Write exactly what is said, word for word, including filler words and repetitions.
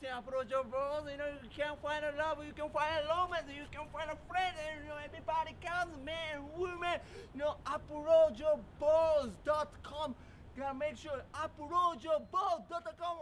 saying, approach your bros, you know, you can find a love, you can find a romance, you can find a friend, and you know, everybody comes, man and women, you know, approach your bros dot com. Gotta make sure, approach your bros dot com.